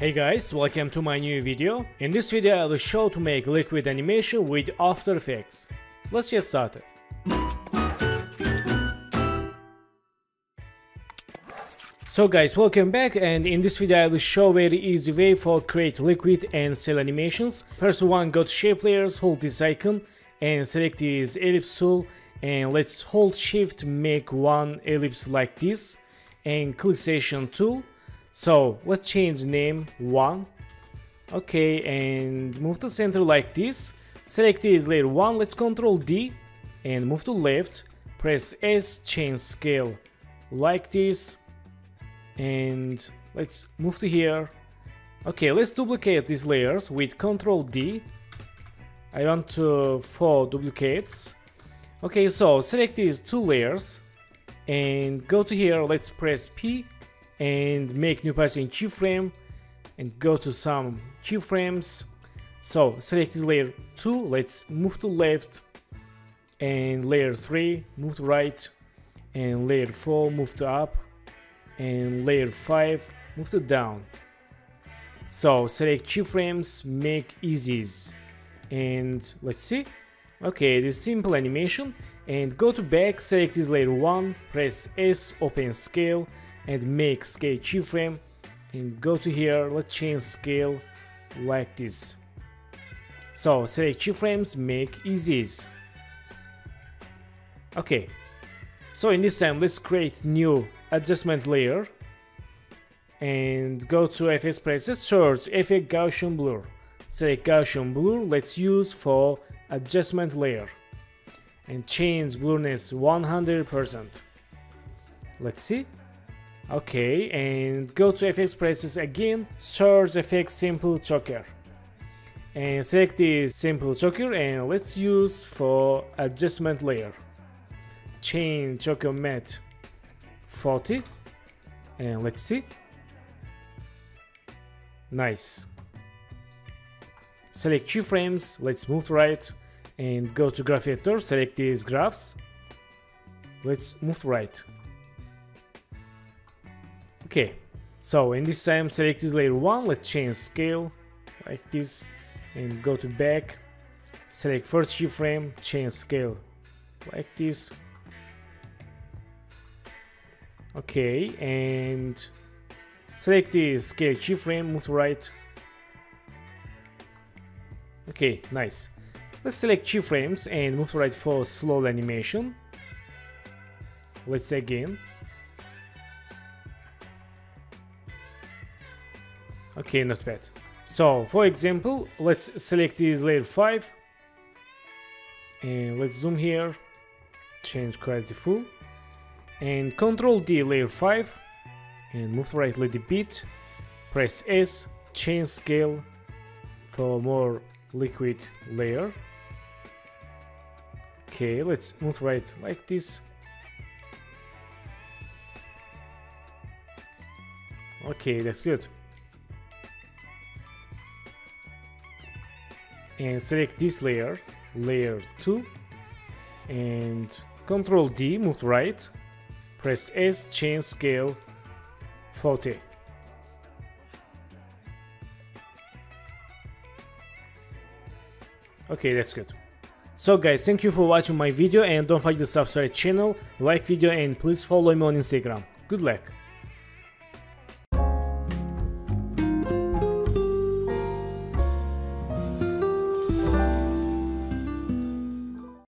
Hey guys, welcome to my new video. In this video I will show to make liquid animation with After Effects. Let's get started. So guys, welcome back, and in this video I will show very easy way for create liquid and cell animations. First one, go to shape layers, hold this icon and select this ellipse tool, and let's hold shift, make one ellipse like this, and click selection tool. So let's change name 1, okay, and move to center like this. Select this layer 1, let's Ctrl D and move to left, press S, change scale like this, and let's move to here. Okay, let's duplicate these layers with Ctrl D. I want to 4 duplicates. Okay, so select these 2 layers and go to here, let's press P and make new position keyframe and go to some keyframes. So select this layer 2, let's move to left, and layer 3 move to right, and layer 4 move to up, and layer 5 move to down. So select keyframes, make easies, and let's see. Okay, this simple animation, and go to back, select this layer 1, press S, open scale and make scale keyframe, and go to here, let's change scale like this. So select keyframes, make easies. Okay, so in this time let's create new adjustment layer and go to effects presets, search effect Gaussian blur, select Gaussian blur, let's use for adjustment layer and change blurriness 100%. Let's see. Okay, and go to effects presets again, search effects Simple Choker, and select the Simple Choker, and let's use for adjustment layer, change choker matte 40, and let's see. Nice. Select keyframes, let's move to right and go to graph editor, select these graphs, let's move to right. Okay, so in this time select this layer 1, let's change scale like this and go to back, select first keyframe, change scale like this. Okay, and select this scale keyframe, move to right. Okay, nice. Let's select keyframes and move to right for slow animation. Let's again. Okay, not bad. So for example, let's select this layer 5 and let's zoom here, change quality full, and Ctrl D layer 5 and move to right a little bit, press S, change scale for more liquid layer. Okay, let's move to right like this. Okay, that's good. And select this layer, layer 2, and Ctrl D, move to right, press S, change scale 40. Okay, that's good. So guys, thank you for watching my video, and don't forget to subscribe channel, like video, and please follow me on Instagram. Good luck.